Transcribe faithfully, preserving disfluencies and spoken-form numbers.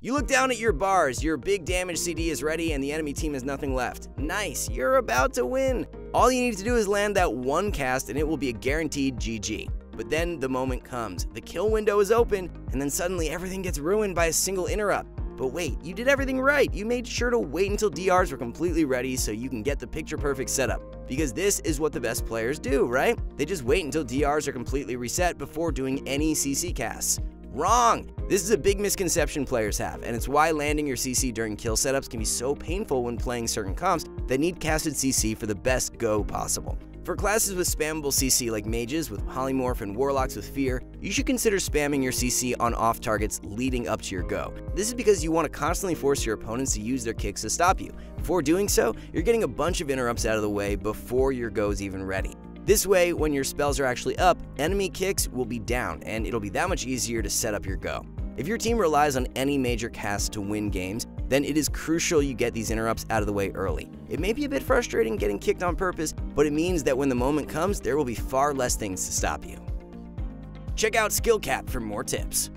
You look down at your bars, your big damage C D is ready and the enemy team has nothing left. Nice, you're about to win. All you need to do is land that one cast and it will be a guaranteed G G. But then the moment comes, the kill window is open, and then suddenly everything gets ruined by a single interrupt. But wait, you did everything right. You made sure to wait until D Rs were completely ready so you can get the picture perfect setup. Because this is what the best players do, right? They just wait until D Rs are completely reset before doing any C C casts. Wrong! This is a big misconception players have, and it's why landing your C C during kill setups can be so painful when playing certain comps that need casted C C for the best go possible. For classes with spammable C C like mages with polymorph and warlocks with fear, you should consider spamming your C C on off targets leading up to your go. This is because you want to constantly force your opponents to use their kicks to stop you. Before doing so, you're getting a bunch of interrupts out of the way before your go is even ready. This way, when your spells are actually up, enemy kicks will be down and it'll be that much easier to set up your go. If your team relies on any major cast to win games, then it is crucial you get these interrupts out of the way early. It may be a bit frustrating getting kicked on purpose, but it means that when the moment comes, there will be far less things to stop you. Check out Skill Capped for more tips.